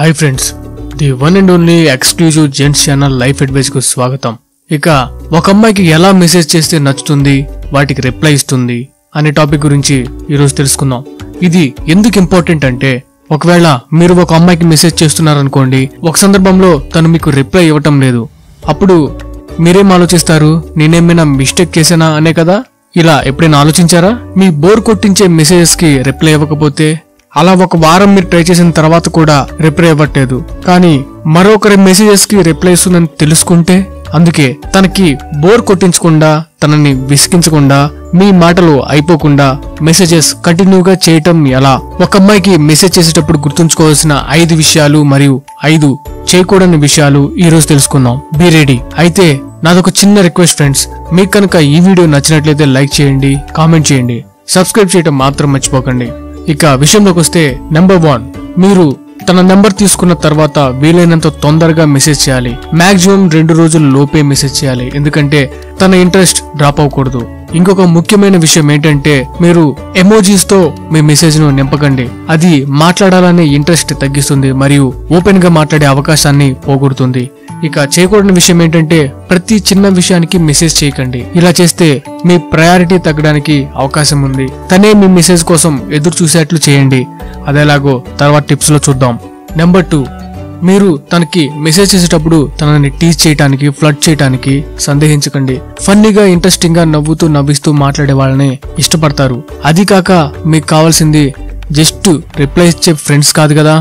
Hi friends, the one and only exclusive gents channel life advice కు స్వాగతం. ఇక ఒక అమ్మాయికి ఎలా మెసేజ్ చేస్తే నచ్చుతుంది, వాటికి రిప్లై ఇస్తుంది అనే టాపిక్ గురించి ఈరోజు తెలుసుకుందాం. ఇది ఎందుకు ఇంపార్టెంట్ అంటే, ఒకవేళ మీరు ఒక అమ్మాయికి మెసేజ్ చేస్తున్నారనుకోండి, ఒక సందర్భంలో తను మీకు రిప్లై ఇవ్వటం లేదు, అప్పుడు మీరేం ఆలోచిస్తారు? నేనేమైనా మిస్టేక్ చేశానా అనే కదా. ఇలా ఎప్పుడైనా ఆలోచించారా? మీ బోర్ కొట్టించే మెసేజెస్ కి రిప్లై ఇవ్వకపోతే, అలా ఒక వారం మీరు ట్రై చేసిన తర్వాత కూడా రిప్లై ఇవ్వట్లేదు, కానీ మరొకరి మెసేజెస్ కి రిప్లై ఇస్తుందని తెలుసుకుంటే, అందుకే తనకి బోర్ కొట్టించకుండా, తనని విసిగించకుండా, మీ మాటలు అయిపోకుండా మెసేజెస్ కంటిన్యూగా చేయటం ఎలా? ఒక అమ్మాయికి మెసేజ్ చేసేటప్పుడు గుర్తుంచుకోవాల్సిన 5 విషయాలు మరియు 5 చేయకూడని విషయాలు ఈ రోజు తెలుసుకుందాం. Be ready. అయితే నాదొక చిన్న రిక్వెస్ట్ ఫ్రెండ్స్, మీకు కనుక ఈ వీడియో నచ్చినట్లయితే లైక్ చేయండి, కామెంట్ చేయండి, సబ్స్క్రైబ్ చేయటం మాత్రం మర్చిపోకండి. ఇక విషయంలోకి వస్తే, నెంబర్ 1, మీరు తన నెంబర్ తీసుకున్న తర్వాత వీలైనంత తొందరగా మెసేజ్ చేయాలి. మాక్సిమం 2 రోజుల లోపే మెసేజ్ చేయాలి, ఎందుకంటే తన ఇంట్రెస్ట్ డ్రాప్ అవ్వకూడదు. ఇంకొక ముఖ్యమైన విషయం ఏంటంటే, మీరు ఎమోజీస్ తో మీ మెసేజ్ ను నింపకండి. అది మాట్లాడాలనే ఇంట్రెస్ట్ తగ్గిస్తుంది మరియు ఓపెన్ గా మాట్లాడే అవకాశాన్ని పోగొడుతుంది. ఇక చేయకూడని విషయం ఏంటంటే, ప్రతి చిన్న విషయానికి మెసేజ్ చేయకండి. ఇలా చేస్తే మీ ప్రయారిటీ తగ్గడానికి అవకాశం ఉంది. తనే మీ మెసేజ్ కోసం ఎదురు చూసేట్లు చేయండి. అదేలాగో తర్వాత టిప్స్ లో చూద్దాం. నెంబర్ 2, మీరు తనకి మెసేజ్ చేసేటప్పుడు తనని టీజ్ చేయడానికి, ఫ్లర్ట్ చేయడానికి సందేహించకండి. ఫన్నీగా, ఇంట్రెస్టింగ్ గా, నవ్వుతూ నవ్విస్తూ మాట్లాడే వాళ్ళని ఇష్టపడతారు. అది కాక మీకు కావాల్సింది జస్ట్ రిప్లై ఇచ్చే ఫ్రెండ్స్ కాదు కదా.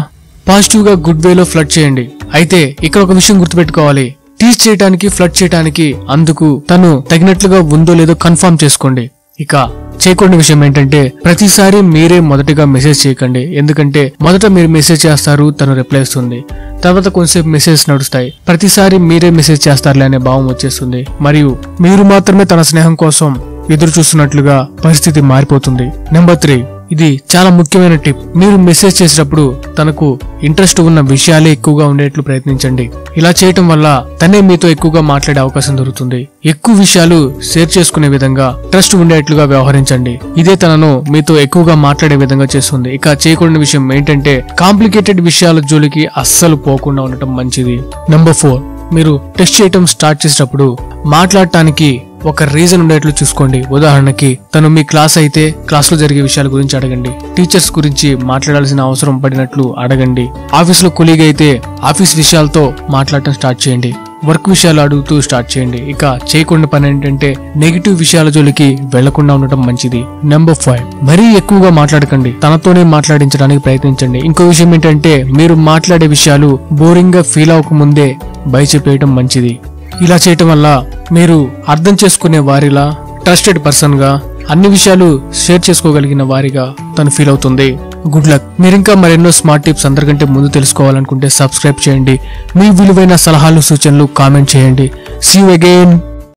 పాజిటివ్ గా, గుడ్ వేలో ఫ్లర్ట్ చేయండి. అయితే ఇక్కడ ఒక విషయం గుర్తుపెట్టుకోవాలి, టీజ్ చేయడానికి, ఫ్లర్ట్ చేయడానికి అందుకు తను తగినట్లుగా ఉందో లేదో కన్ఫర్మ్ చేసుకోండి. ఇక చేయకూడని విషయం ఏంటంటే, ప్రతిసారి మీరే మొదటగా మెసేజ్ చేయకండి. ఎందుకంటే మొదట మీరు మెసేజ్ చేస్తారు, తను రిప్లై ఇస్తుంది, తర్వాత కొంతసేపు మెసేజ్ నడుస్తాయి, ప్రతిసారి మీరే మెసేజ్ చేస్తారులే అనే భావం వచ్చేస్తుంది మరియు మీరు మాత్రమే తన స్నేహం కోసం ఎదురు చూస్తున్నట్లుగా పరిస్థితి మారిపోతుంది. నెంబర్ 3, ఇది చాలా ముఖ్యమైన టిప్. మీరు మెసేజ్ చేసేటప్పుడు తనకు ఇంట్రెస్ట్ ఉన్న విషయాలే ఎక్కువగా ఉండేట్లు ప్రయత్నించండి. ఇలా చేయటం వల్ల తనే మీతో ఎక్కువగా మాట్లాడే అవకాశం దొరుకుతుంది. ఎక్కువ విషయాలు షేర్ చేసుకునే విధంగా, ట్రస్ట్ ఉండేట్లుగా వ్యవహరించండి. ఇదే తనను మీతో ఎక్కువగా మాట్లాడే విధంగా చేస్తుంది. ఇక చేయకూడని విషయం ఏంటంటే, కాంప్లికేటెడ్ విషయాల జోలికి అస్సలు పోకుండా ఉండటం మంచిది. నెంబర్ 4, మీరు టెక్స్ట్ చేయటం స్టార్ట్ చేసేటప్పుడు మాట్లాడటానికి ఒక రీజన్ ఉండేట్లు చూసుకోండి. ఉదాహరణకి, తను మీ క్లాస్ అయితే క్లాస్ లో జరిగే విషయాల గురించి అడగండి, టీచర్స్ గురించి మాట్లాడాల్సిన అవసరం పడినట్లు అడగండి, ఆఫీస్ లో కొలీగ్ అయితే ఆఫీస్ విషయాలతో మాట్లాడటం స్టార్ట్ చేయండి, వర్క్ విషయాలు అడుగుతూ స్టార్ట్ చేయండి. ఇక చేయకుండా పని ఏంటంటే, నెగిటివ్ విషయాల జోలికి వెళ్లకుండా ఉండటం మంచిది. నెంబర్ 5, మరీ ఎక్కువగా మాట్లాడకండి, తనతోనే మాట్లాడించడానికి ప్రయత్నించండి. ఇంకో విషయం ఏంటంటే, మీరు మాట్లాడే విషయాలు బోరింగ్ గా ఫీల్ అవ్వకముందే బయటపేయటం మంచిది. ఇలా చేయటం వల్ల మీరు అర్థం చేసుకునే వారిలా, ట్రస్టెడ్ పర్సన్ గా, అన్ని విషయాలు షేర్ చేసుకోగలిగిన వారిగా తను ఫీల్ అవుతుంది. Good luck. మీరింకా మరెన్నో స్మార్ట్ టిప్స్ అందరికంటే ముందు తెలుసుకోవాలనుకుంటే సబ్స్క్రైబ్ చేయండి. మీ విలువైన సలహాలు, సూచనలు కామెంట్ చేయండి. See you again.